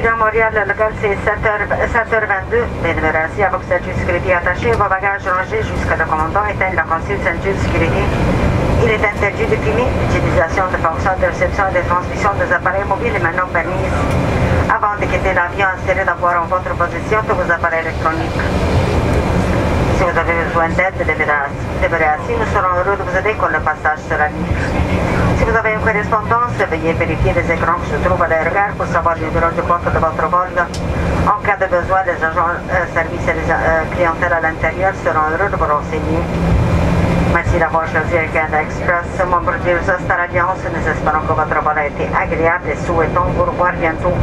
depuis Grand Montréal, la gare c'est 7h22. Merci à vos ceintures de sécurité attachées, vos bagages rangés jusqu'à le commandant. Éteindre la consigne ceinture de sécurité. Il est interdit de fumer. L'utilisation de fonctions de réception et de transmission des appareils mobiles est maintenant permise. Avant de quitter l'avion, essayez d'avoir en votre possession tous vos appareils électroniques. Si vous avez besoin d'aide, nous serons heureux de vous aider quand le passage sera libre. Si vous avez une correspondance, veuillez vérifier les écrans qui se trouvent à l'aérogare pour savoir le numéro de compte de votre vol. En cas de besoin, les agents services et les clientèles à l'intérieur seront heureux de vous renseigner. Merci d'avoir choisi Air Canada Express, membre de Star Alliance. Nous espérons que votre vol a été agréable et souhaitons vous revoir bientôt.